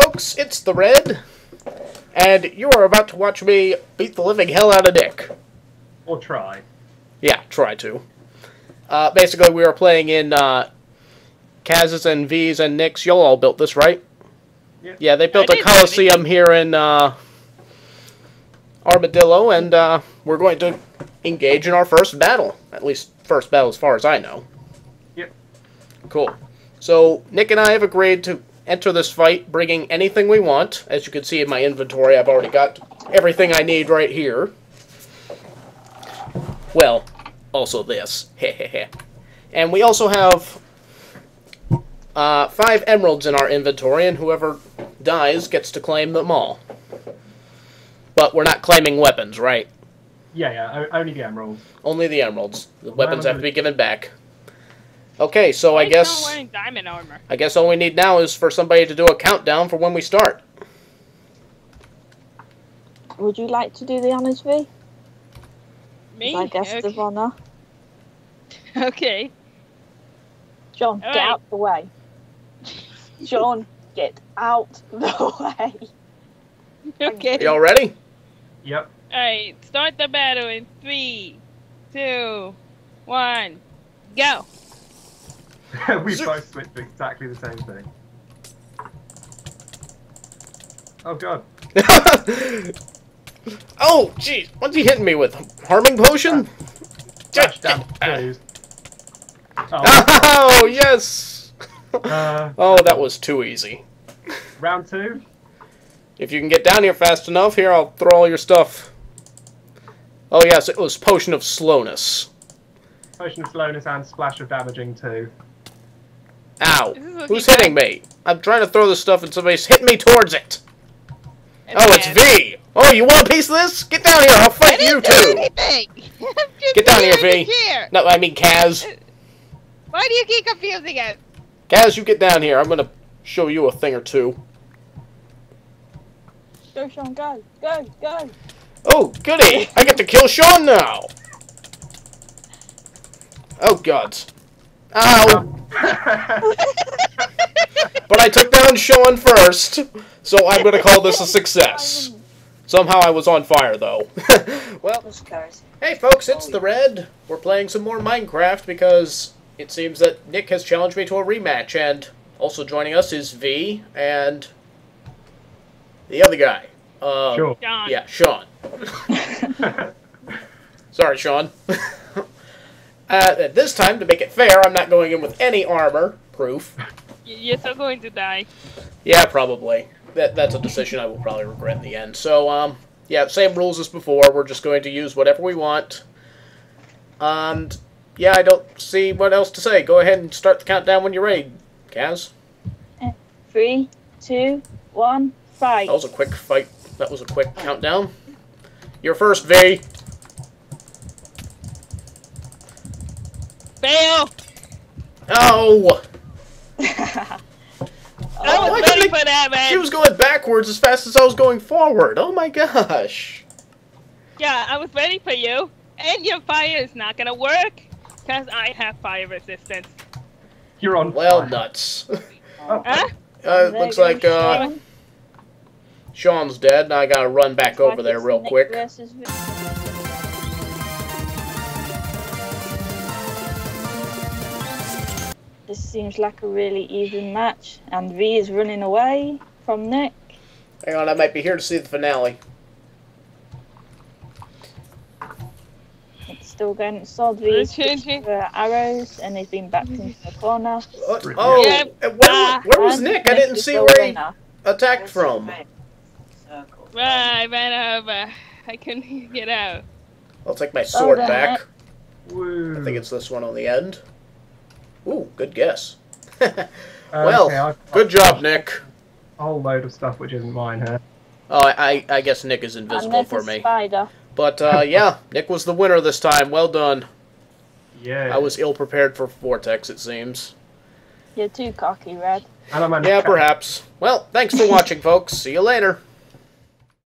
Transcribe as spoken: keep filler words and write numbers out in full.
folks, it's the Red, and you are about to watch me beat the living hell out of Nick. Or try. Yeah, try to. Uh, basically, we are playing in uh, Caz's and V's and Nick's. Y'all all built this, right? Yeah, yeah they built I a Colosseum here in uh, Armadillo, and uh, we're going to engage in our first battle. At least first battle as far as I know. Yep. Cool. So, Nick and I have agreed to enter this fight bringing anything we want. As you can see in my inventory, I've already got everything I need right here. Well, also this. And we also have uh, five emeralds in our inventory, and whoever dies gets to claim them all. But we're not claiming weapons, right? Yeah, yeah, only the emeralds. Only the emeralds. The weapons have to be given back. Okay, so I guess wearing diamond armor. I guess all we need now is for somebody to do a countdown for when we start. Would you like to do the honors, V? Me? My guest okay. of honor. Okay. John, all get right. out the way. John, get out the way. Okay. Y'all ready? Yep. All right, start the battle in three, two, one, go. We both switched to exactly the same thing. Oh god. Oh jeez, what's he hitting me with? Harming potion? Dash damn please. Oh, oh yes! Uh, oh, that was too easy. Round two? If you can get down here fast enough, here I'll throw all your stuff. Oh yes, it was potion of slowness. Potion of slowness and splash of damaging too. Ow! Who's hitting me? I'm trying to throw this stuff and somebody's hitting me towards it! Oh, it's V! Oh, you want a piece of this? Get down here, I'll fight you too! Get down here, V! No, I mean Caz. Why do you keep confusing us? Caz, you get down here. I'm gonna show you a thing or two. Go, Sean, go! Go, go! Oh, goody! I get to kill Sean now! Oh, God. Ow! But I took down Sean first, so I'm going to call this a success. Somehow I was on fire, though. Well, hey, folks, it's the Red. We're playing some more Minecraft because it seems that Nick has challenged me to a rematch, and also joining us is V and the other guy. Um, sure. Sean. Yeah, Sean. Sorry, Sean. Uh, at this time, to make it fair, I'm not going in with any armor proof. You're still going to die. Yeah, probably. That that's a decision I will probably regret in the end. So, um, yeah, same rules as before. We're just going to use whatever we want. And yeah, I don't see what else to say. Go ahead and start the countdown when you're ready, Caz. Three, two, one, fight. That was a quick fight. That was a quick countdown. You're first, V. Fail! Oh! I oh, was ready for that, man! She was going backwards as fast as I was going forward! Oh my gosh! Yeah, I was ready for you! And your fire is not gonna work! Because I have fire resistance. You're on Well, fire. nuts. Oh. Huh? Uh, looks like, uh... Sean's dead, and I gotta run back over there real quick. This seems like a really even match, and V is running away from Nick. Hang on, I might be here to see the finale. It's still going inside. V for arrows, and he's been backed into the corner. Uh, oh, yeah. where, where was and Nick? I didn't see where he attacked from. Circle. Right, I ran over. I couldn't get out. I'll take my sword oh, back. Woo. I think it's this one on the end. Ooh, good guess. Well, okay, I've, good I've, job, Nick. A whole load of stuff which isn't mine, huh? Oh, I, I guess Nick is invisible for me. Spider. But, uh, yeah, Nick was the winner this time. Well done. Yeah. I was ill-prepared for Vortex, it seems. You're too cocky, Red. I don't mind yeah, perhaps. Well, thanks for watching, folks. See you later.